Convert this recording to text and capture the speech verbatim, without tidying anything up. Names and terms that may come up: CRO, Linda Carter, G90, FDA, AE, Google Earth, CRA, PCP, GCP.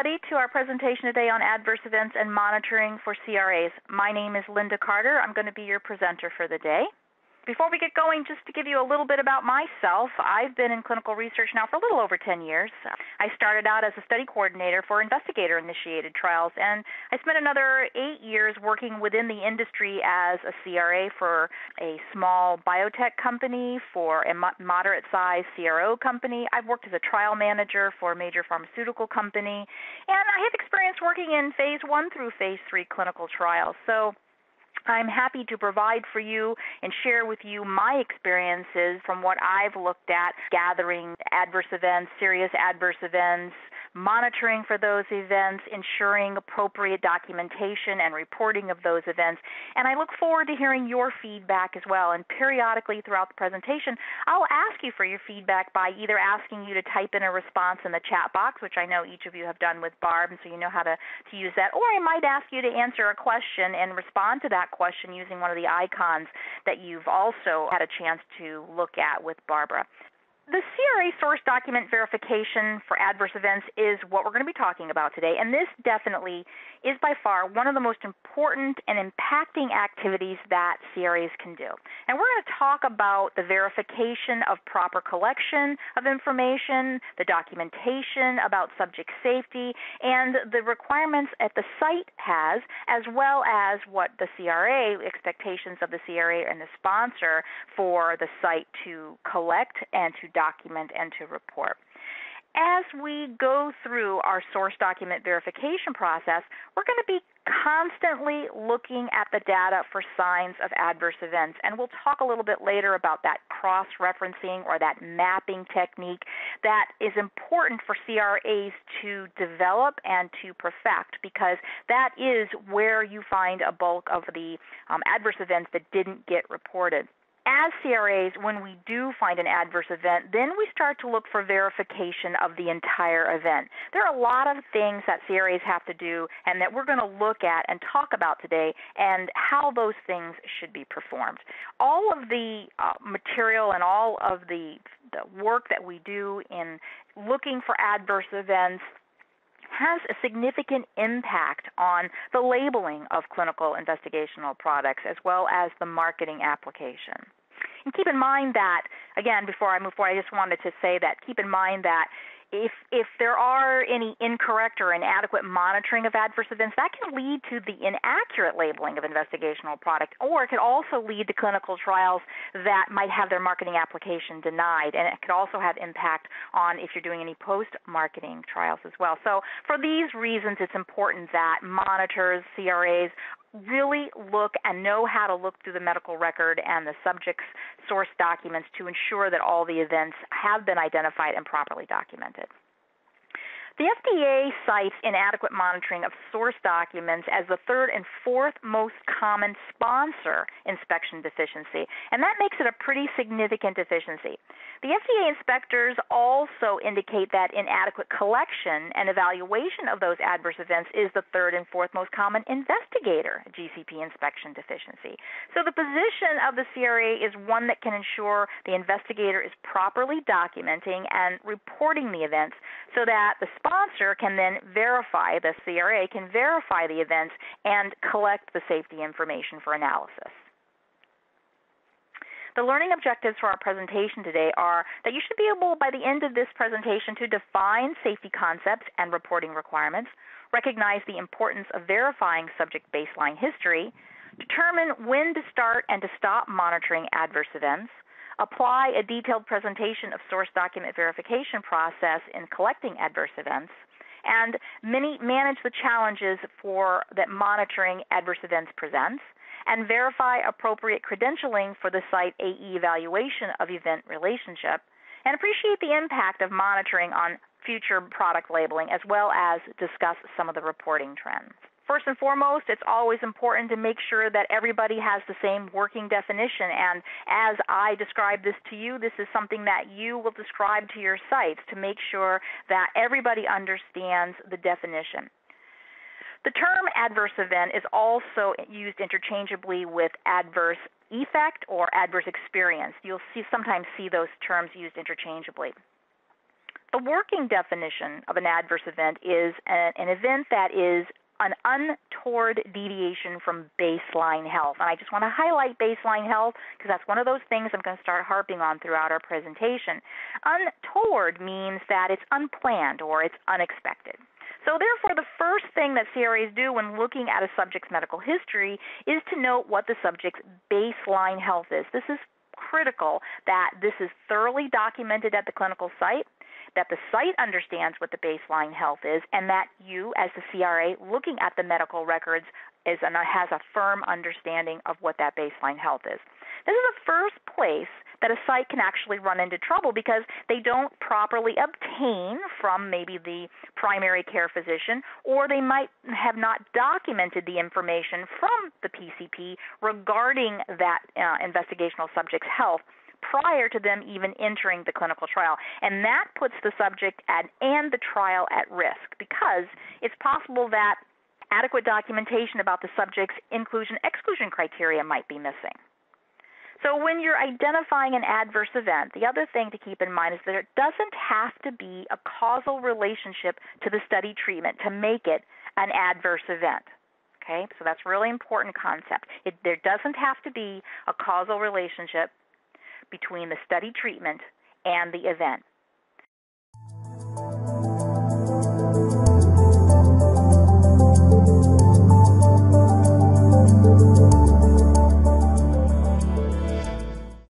everybody, to our presentation today on adverse events and monitoring for C R As. My name is Linda Carter. I'm going to be your presenter for the day. Before we get going, just to give you a little bit about myself, I've been in clinical research now for a little over ten years. I started out as a study coordinator for investigator-initiated trials, and I spent another eight years working within the industry as a C R A for a small biotech company, for a moderate-sized C R O company. I've worked as a trial manager for a major pharmaceutical company, and I have experience working in phase one through phase three clinical trials. So I'm happy to provide for you and share with you my experiences from what I've looked at, gathering adverse events, serious adverse events, monitoring for those events, ensuring appropriate documentation and reporting of those events. And I look forward to hearing your feedback as well. And periodically throughout the presentation, I'll ask you for your feedback by either asking you to type in a response in the chat box, which I know each of you have done with Barb, and so you know how to, to use that, or I might ask you to answer a question and respond to that question using one of the icons that you've also had a chance to look at with Barbara. The C R A source document verification for adverse events is what we're going to be talking about today, and this definitely is by far one of the most important and impacting activities that C R As can do. And we're going to talk about the verification of proper collection of information, the documentation about subject safety, and the requirements that the site has, as well as what the C R A, expectations of the C R A and the sponsor for the site to collect and to document. document and to report. As we go through our source document verification process, we're going to be constantly looking at the data for signs of adverse events, and we'll talk a little bit later about that cross-referencing or that mapping technique that is important for C R As to develop and to perfect, because that is where you find a bulk of the um, adverse events that didn't get reported. As C R As, when we do find an adverse event, then we start to look for verification of the entire event. There are a lot of things that C R As have to do and that we're going to look at and talk about today, and how those things should be performed. All of the uh, material and all of the, the work that we do in looking for adverse events has a significant impact on the labeling of clinical investigational products as well as the marketing application. And keep in mind that, again, before I move forward, I just wanted to say that keep in mind that If, if there are any incorrect or inadequate monitoring of adverse events, that can lead to the inaccurate labeling of investigational product, or it could also lead to clinical trials that might have their marketing application denied, and it could also have impact on if you're doing any post-marketing trials as well. So for these reasons, it's important that monitors, C R As, really look and know how to look through the medical record and the subject's source documents to ensure that all the events have been identified and properly documented. The F D A cites inadequate monitoring of source documents as the third and fourth most common sponsor inspection deficiency, and that makes it a pretty significant deficiency. The F D A inspectors also indicate that inadequate collection and evaluation of those adverse events is the third and fourth most common investigator G C P inspection deficiency. So the position of the C R A is one that can ensure the investigator is properly documenting and reporting the events so that the sponsor Sponsor can then verify, the C R A can verify the events and collect the safety information for analysis. The learning objectives for our presentation today are that you should be able, by the end of this presentation, to define safety concepts and reporting requirements, recognize the importance of verifying subject baseline history, determine when to start and to stop monitoring adverse events, apply a detailed presentation of source document verification process in collecting adverse events, and manage the challenges for that monitoring adverse events presents, and verify appropriate credentialing for the site A E evaluation of event relationship, and appreciate the impact of monitoring on future product labeling, as well as discuss some of the reporting trends. First and foremost, it's always important to make sure that everybody has the same working definition, and as I describe this to you, this is something that you will describe to your sites to make sure that everybody understands the definition. The term adverse event is also used interchangeably with adverse effect or adverse experience. You'll see, sometimes see those terms used interchangeably. The working definition of an adverse event is an, an event that is an untoward deviation from baseline health. And I just want to highlight baseline health because that's one of those things I'm going to start harping on throughout our presentation. Untoward means that it's unplanned or it's unexpected. So therefore, the first thing that C R As do when looking at a subject's medical history is to note what the subject's baseline health is. This is critical that this is thoroughly documented at the clinical site, that the site understands what the baseline health is, and that you, as the C R A, looking at the medical records, is and has a firm understanding of what that baseline health is. This is the first place that a site can actually run into trouble because they don't properly obtain from maybe the primary care physician, or they might have not documented the information from the P C P regarding that uh, investigational subject's health prior to them even entering the clinical trial. And that puts the subject at, and the trial at risk because it's possible that adequate documentation about the subject's inclusion-exclusion criteria might be missing. So when you're identifying an adverse event, the other thing to keep in mind is that it doesn't have to be a causal relationship to the study treatment to make it an adverse event. Okay, so that's a really important concept. It, there doesn't have to be a causal relationship between the study treatment and the event.